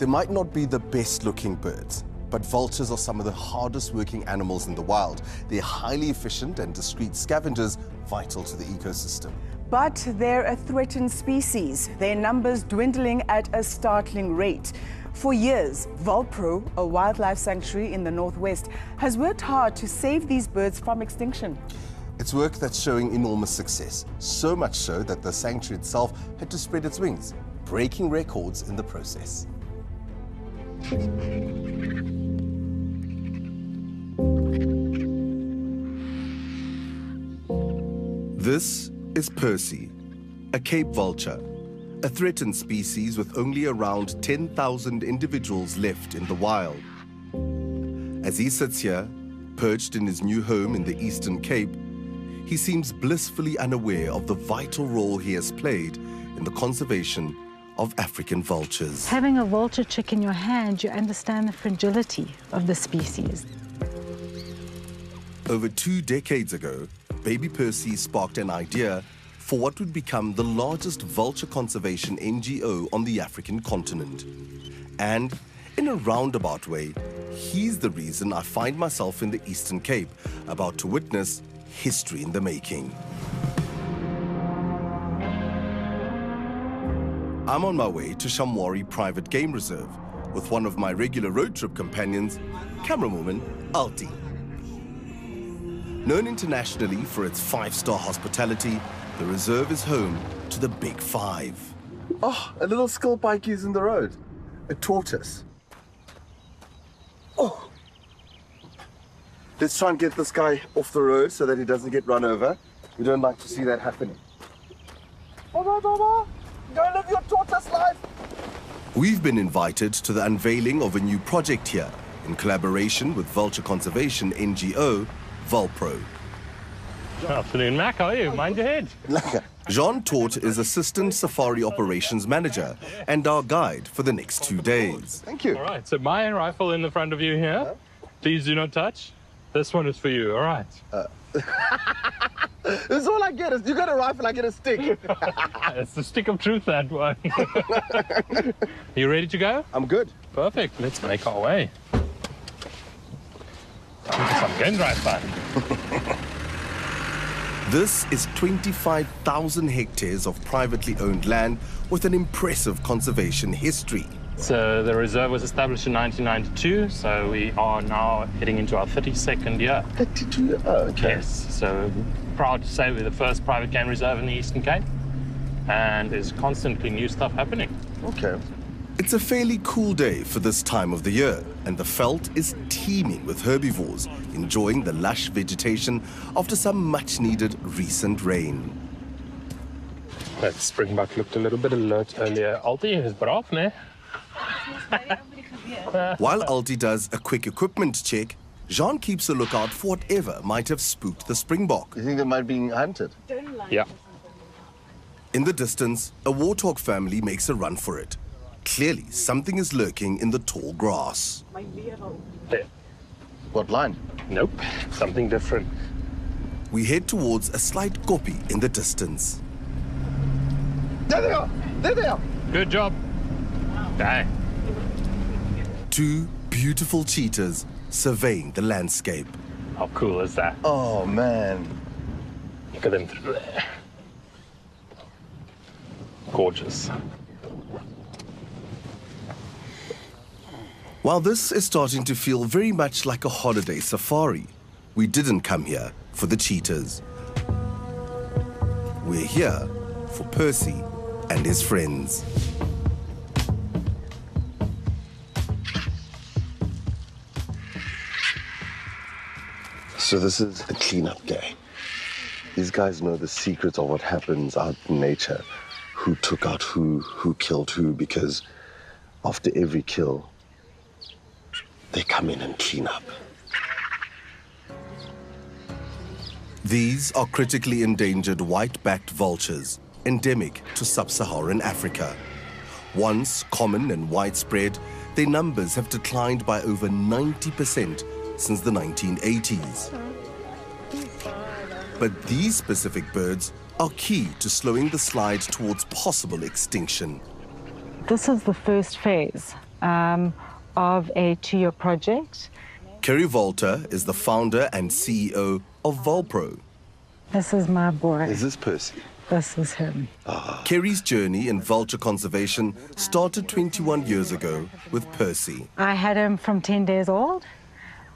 They might not be the best looking birds, but vultures are some of the hardest working animals in the wild. They're highly efficient and discreet scavengers, vital to the ecosystem. But they're a threatened species, their numbers dwindling at a startling rate. For years, Vulpro, a wildlife sanctuary in the North West, has worked hard to save these birds from extinction. It's work that's showing enormous success, so much so that the sanctuary itself had to spread its wings, breaking records in the process. This is Percy, a Cape vulture, a threatened species with only around 10,000 individuals left in the wild. As he sits here, perched in his new home in the Eastern Cape, he seems blissfully unaware of the vital role he has played in the conservation of African vultures. Having a vulture chick in your hand, you understand the fragility of the species. Over 2 decades ago, baby Percy sparked an idea for what would become the largest vulture conservation NGO on the African continent. And in a roundabout way, he's the reason I find myself in the Eastern Cape, about to witness history in the making. I'm on my way to Shamwari Private Game Reserve with one of my regular road trip companions, camerawoman Alti. Known internationally for its 5-star hospitality, the reserve is home to the Big Five. Oh, a little skilpike is in the road. A tortoise. Oh! Let's try and get this guy off the road so that he doesn't get run over. We don't like to see that happening. Baba, Baba! Go live your tortoise life! We've been invited to the unveiling of a new project here in collaboration with vulture conservation NGO, Vulpro. Afternoon, Mac. How are you? Mind your head. Jean Tort is Assistant Safari Operations Manager and our guide for the next 2 days. Thank you. All right, so my rifle in the front of you here. Please do not touch. This one is for you, all right? That's all I get is you got a rifle, I get a stick. It's the stick of truth, that one. You ready to go? I'm good. Perfect. Let's make our way. Some game drive back. This is 25,000 hectares of privately owned land with an impressive conservation history. So the reserve was established in 1992, so we are now heading into our 32nd year. 32? Oh, okay. Yes, so proud to say we're the first private game reserve in the Eastern Cape, and there's constantly new stuff happening. Okay. It's a fairly cool day for this time of the year, and the veld is teeming with herbivores, enjoying the lush vegetation after some much-needed recent rain. That springbuck looked a little bit alert earlier. Alti is braaf, ne? While Alti does a quick equipment check, Jean keeps a lookout for whatever might have spooked the springbok. You think they might be hunted? Yeah. In the distance, a warthog family makes a run for it. Clearly, something is lurking in the tall grass. There. What line? Nope, something different. We head towards a slight koppie in the distance. There they are! There they are! Good job. Wow. Dang. 2 beautiful cheetahs surveying the landscape. How cool is that? Oh, man. Look at them through there. Gorgeous. While this is starting to feel very much like a holiday safari, we didn't come here for the cheetahs. We're here for Percy and his friends. So this is a cleanup day. These guys know the secrets of what happens out in nature, who took out who killed who, because after every kill, they come in and clean up. These are critically endangered white-backed vultures, endemic to sub-Saharan Africa. Once common and widespread, their numbers have declined by over 90% since the 1980s. But these specific birds are key to slowing the slide towards possible extinction. This is the first phase of a 2-year project. Kerry Volta is the founder and CEO of Vulpro. This is my boy. Is this Percy? This is him. Ah. Kerry's journey in vulture conservation started 21 years ago with Percy. I had him from 10 days old,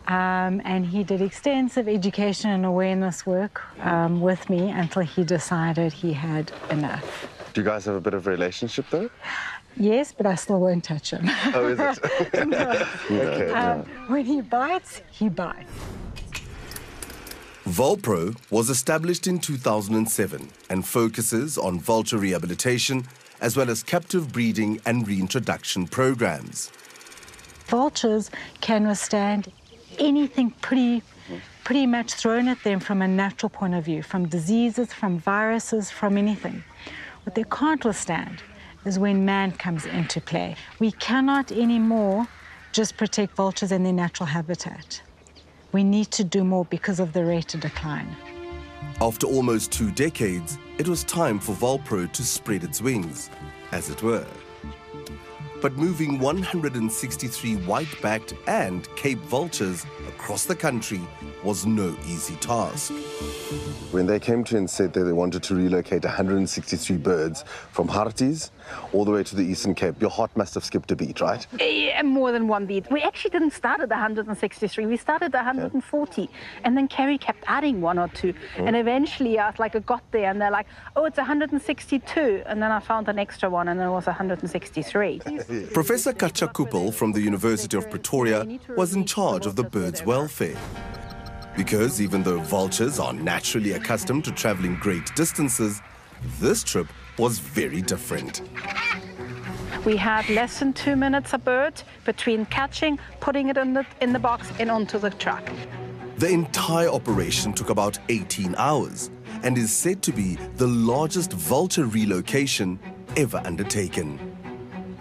and he did extensive education and awareness work with me until he decided he had enough. Do you guys have a bit of a relationship, though? Yes, but I still won't touch him. Oh, is it? No. Okay, when he bites, he bites. Vulpro was established in 2007 and focuses on vulture rehabilitation as well as captive breeding and reintroduction programs. Vultures can withstand anything pretty much thrown at them from a natural point of view, from diseases, from viruses, from anything. What they can't withstand is when man comes into play. We cannot anymore just protect vultures in their natural habitat. We need to do more because of the rate of decline. After almost 2 decades, it was time for Vulpro to spread its wings, as it were. But moving 163 white-backed and Cape vultures across the country was no easy task. When they came to and said that they wanted to relocate 163 birds from Harties all the way to the Eastern Cape, your heart must have skipped a beat, right? Yeah, more than one beat. We actually didn't start at 163, we started at 140. Yeah. And then Kerry kept adding 1 or 2. And eventually I was like, I got there and they're like, oh, it's 162. And then I found an extra one and it was 163. Professor Katja Kupel from the University of Pretoria was in charge of the birds' welfare. Because even though vultures are naturally accustomed to travelling great distances, this trip was very different. We had less than 2 minutes a bird between catching, putting it in the box and onto the truck. The entire operation took about 18 hours and is said to be the largest vulture relocation ever undertaken.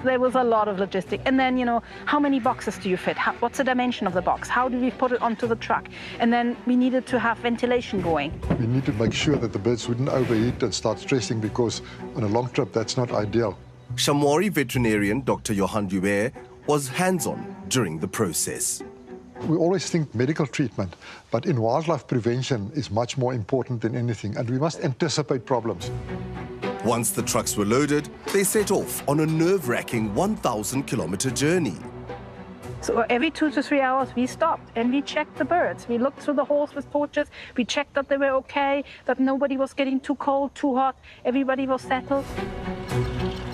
There was a lot of logistics. And then, you know, how many boxes do you fit? What's the dimension of the box? How do we put it onto the truck? And then we needed to have ventilation going. We need to make sure that the birds wouldn't overheat and start stressing, because on a long trip, that's not ideal. Shamwari veterinarian Dr. Johan Dubare was hands-on during the process. We always think medical treatment, but in wildlife prevention is much more important than anything, and we must anticipate problems. Once the trucks were loaded, they set off on a nerve-wracking 1,000-kilometer journey. So every 2 to 3 hours, we stopped and we checked the birds. We looked through the holes with torches. We checked that they were okay, that nobody was getting too cold, too hot. Everybody was settled.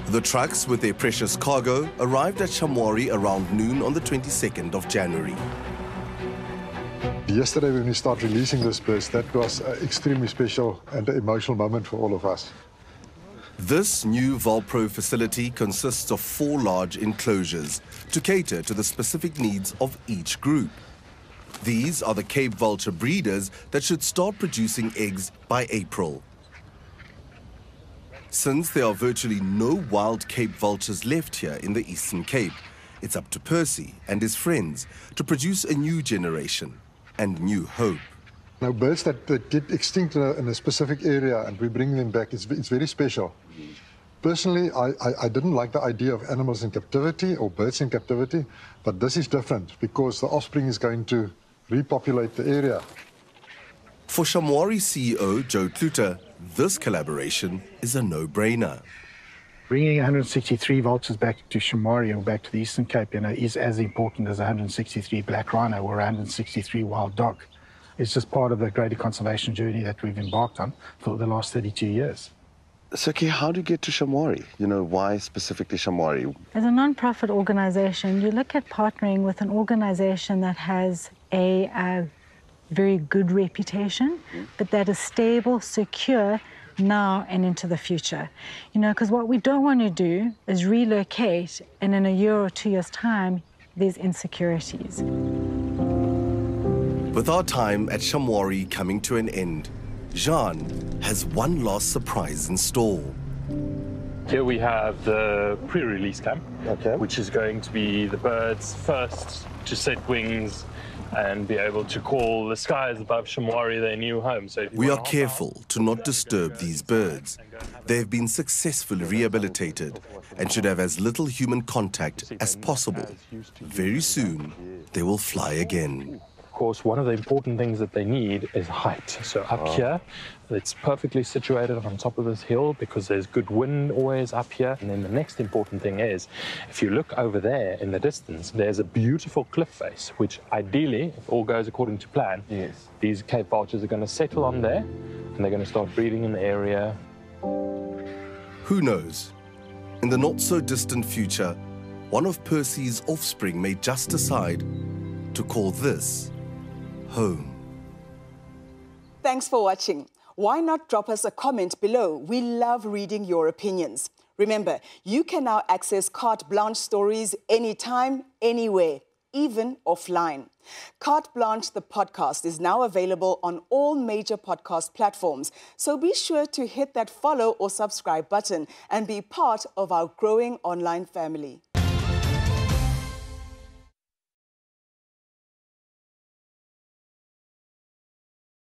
The trucks with their precious cargo arrived at Shamwari around noon on the 22nd of January. Yesterday, when we started releasing those birds, that was an extremely special and emotional moment for all of us. This new Vulpro facility consists of 4 large enclosures to cater to the specific needs of each group. These are the Cape vulture breeders that should start producing eggs by April. Since there are virtually no wild Cape vultures left here in the Eastern Cape, it's up to Percy and his friends to produce a new generation and new hope. Now, birds that get extinct in a specific area and we bring them back, it's very special. Personally, I didn't like the idea of animals in captivity or birds in captivity, but this is different because the offspring is going to repopulate the area. For Shamwari CEO Joe Tuta, this collaboration is a no-brainer. Bringing 163 vultures back to Shamwari or back to the Eastern Cape, you know, is as important as 163 black rhino or 163 wild dog. It's just part of the greater conservation journey that we've embarked on for the last 32 years. So, Kay, how do you get to Shamwari? You know, why specifically Shamwari? As a non-profit organisation, you look at partnering with an organisation that has a very good reputation, but that is stable, secure, now and into the future. You know, because what we don't want to do is relocate and in a year or 2 years' time, there's insecurities. With our time at Shamwari coming to an end, Jean has one last surprise in store. Here we have the pre-release camp, which is going to be the birds first to set wings and be able to call the skies above Shamwari their new home. So we are careful to not disturb these birds. They have been successfully rehabilitated and should have as little human contact as possible. Very soon, they will fly again. Of course, one of the important things that they need is height. So up here, it's perfectly situated on top of this hill because there's good wind always up here. And then the next important thing is, if you look over there in the distance, there's a beautiful cliff face, which ideally, if all goes according to plan, these Cape vultures are going to settle on there and they're going to start breeding in the area. Who knows? In the not-so-distant future, one of Percy's offspring may just decide to call this home. Thanks for watching. Why not drop us a comment below? We love reading your opinions. Remember, you can now access Carte Blanche stories anytime, anywhere, even offline. Carte Blanche, the podcast, is now available on all major podcast platforms. So be sure to hit that follow or subscribe button and be part of our growing online family.